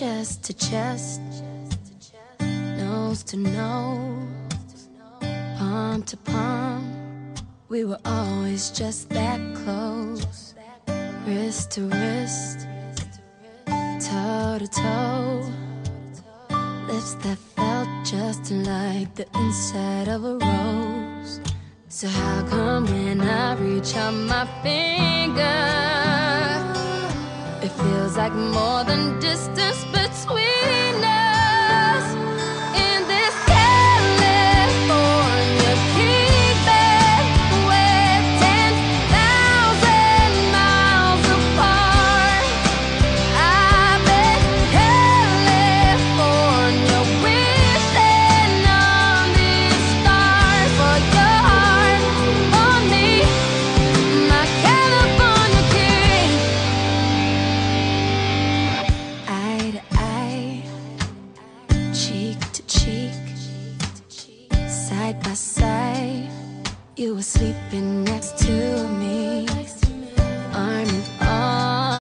chest to chest, nose to nose, palm to palm. We were always just that close, wrist to wrist, toe to toe. Lips that felt just like the inside of a rose. So how come when I reach out my finger, it feels like more than distance between us? In this California heat bed, we're 10,000 miles apart. I bet California wishing on these stars for your heart, for me, my California king. Eye to eye, cheek to cheek, side by side, you were sleeping next to me.